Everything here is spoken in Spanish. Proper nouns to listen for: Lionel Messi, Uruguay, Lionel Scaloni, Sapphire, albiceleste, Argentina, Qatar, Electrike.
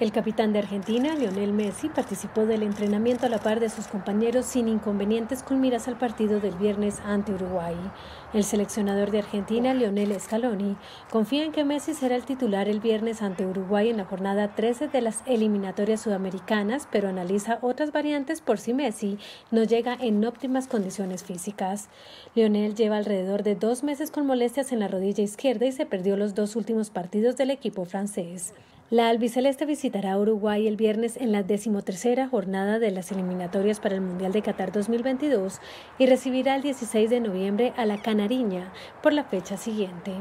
El capitán de Argentina, Lionel Messi, participó del entrenamiento a la par de sus compañeros sin inconvenientes con miras al partido del viernes ante Uruguay. El seleccionador de Argentina, Lionel Scaloni, confía en que Messi será el titular el viernes ante Uruguay en la jornada 13 de las eliminatorias sudamericanas, pero analiza otras variantes por si Messi no llega en óptimas condiciones físicas. Lionel lleva alrededor de 2 meses con molestias en la rodilla izquierda y se perdió los 2 últimos partidos del equipo francés. La albiceleste visitará a Uruguay el viernes en la 13ª jornada de las eliminatorias para el Mundial de Qatar 2022 y recibirá el 16 de noviembre a la Canariña por la fecha siguiente.